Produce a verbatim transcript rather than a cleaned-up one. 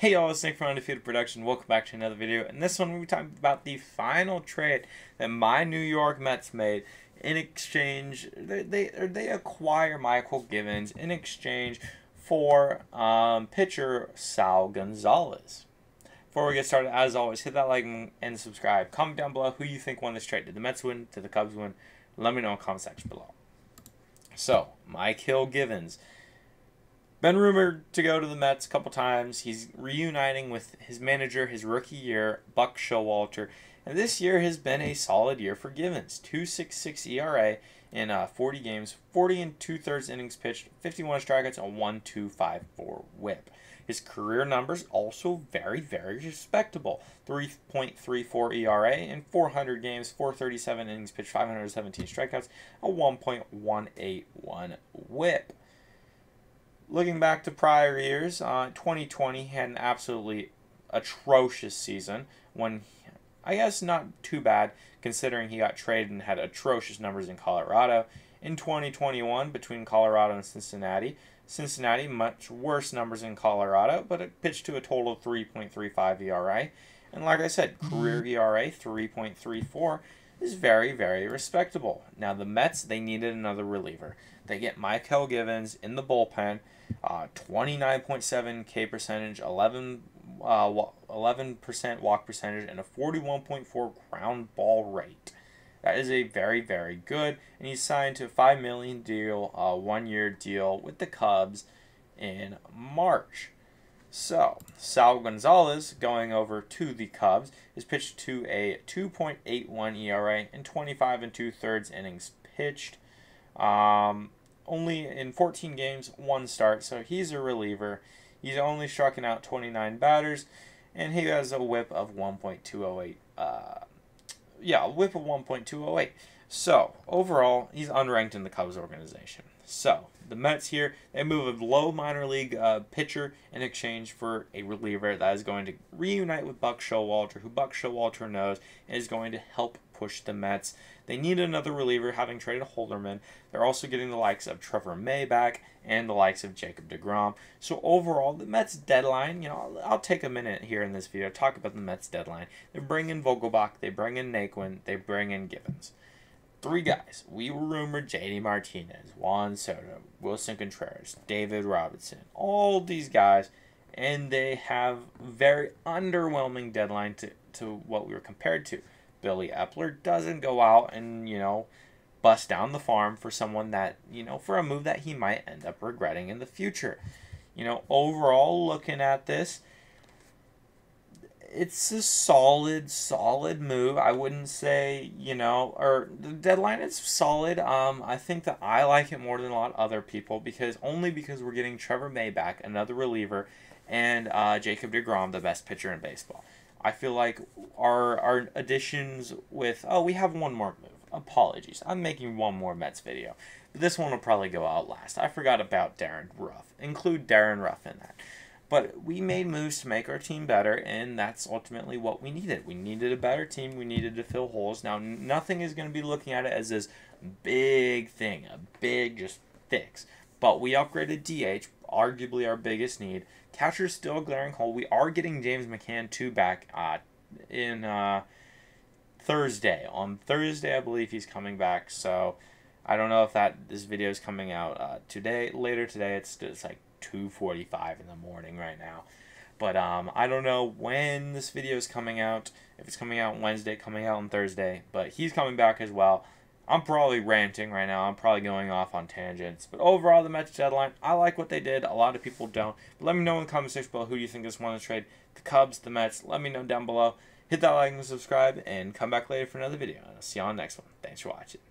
Hey y'all, it's Nick from Undefeated Productions. Welcome back to another video. In this one, we're talking about the final trade that my New York Mets made in exchange. They they, they acquire Mychal Givens in exchange for um, pitcher Saul Gonzalez. Before we get started, as always, hit that like and subscribe. Comment down below who you think won this trade. Did the Mets win? Did the Cubs win? Let me know in the comment section below. So, Mychal Givens. Been rumored to go to the Mets a couple times. He's reuniting with his manager his rookie year, Buck Showalter. And this year has been a solid year for Givens. two point six six E R A in uh, forty games, forty and two-thirds innings pitched, fifty-one strikeouts, and one point two five four whip. His career numbers also very, very respectable. three point three four E R A in four hundred games, four thirty-seven innings pitched, five hundred seventeen strikeouts, a one point one eight one whip. Looking back to prior years, uh, twenty twenty had an absolutely atrocious season. When, I guess not too bad, considering he got traded and had atrocious numbers in Colorado. In twenty twenty-one, between Colorado and Cincinnati, Cincinnati, much worse numbers in Colorado, but it pitched to a total of three point three five E R A. And like I said, career E R A, three point three four, is very, very respectable. Now the Mets, they needed another reliever. They get Mychal Givens in the bullpen. Uh, twenty-nine point seven K percentage, eleven percent walk percentage, and a forty-one point four ground ball rate. That is a very, very good. And he's signed to a five million dollar deal, uh, one-year deal with the Cubs in March. So, Saul Gonzalez, going over to the Cubs, is pitched to a two point eight one E R A in twenty-five and two-thirds innings pitched. Um... Only in fourteen games, one start, so he's a reliever. He's only striking out twenty-nine batters, and he has a whip of one point two oh eight. Uh, yeah, a whip of one point two oh eight. So, overall, he's unranked in the Cubs organization. So, the Mets here, they move a low minor league uh, pitcher in exchange for a reliever that is going to reunite with Buck Showalter, who Buck Showalter knows and is going to help push the Mets. They need another reliever, having traded Holderman. They're also getting the likes of Trevor May back and the likes of Jacob deGrom. So overall, the Mets deadline, you know, I'll, I'll take a minute here in this video to talk about the Mets deadline. They bring in Vogelbach, they bring in Naquin, they bring in Givens. Three guys. We were rumored J D Martinez, Juan Soto, Wilson Contreras, David Robertson, all these guys, and they have very underwhelming deadline to, to what we were compared to. Billy Eppler doesn't go out and, you know, bust down the farm for someone that, you know, for a move that he might end up regretting in the future. You know, overall, looking at this, it's a solid, solid move. I wouldn't say, you know, or the deadline is solid. Um, I think that I like it more than a lot of other people because only because we're getting Trevor May back, another reliever, and uh, Jacob deGrom, the best pitcher in baseball. I feel like our our additions with, oh, we have one more move. Apologies. I'm making one more Mets video. But this one will probably go out last. I forgot about Darren Ruff. Include Darren Ruff in that. But we made moves to make our team better, and that's ultimately what we needed. We needed a better team. We needed to fill holes. Now, nothing is going to be looking at it as this big thing, a big just fix. But we upgraded D H, arguably our biggest need. Catcher's still a glaring hole. We are getting James McCann two back uh, in uh, Thursday. On Thursday, I believe he's coming back. So I don't know if that this video is coming out uh, today, later today. It's it's like two forty-five in the morning right now, but um I don't know when this video is coming out, if it's coming out Wednesday, coming out on Thursday, but he's coming back as well. I'm probably ranting right now, I'm probably going off on tangents, but overall the Mets deadline, I like what they did. A lot of people don't, but let me know in the comment section below who you think is won the trade, the Cubs, the Mets. Let me know down below. Hit that like and subscribe, and come back later for another video, and I'll see you on the next one. Thanks for watching.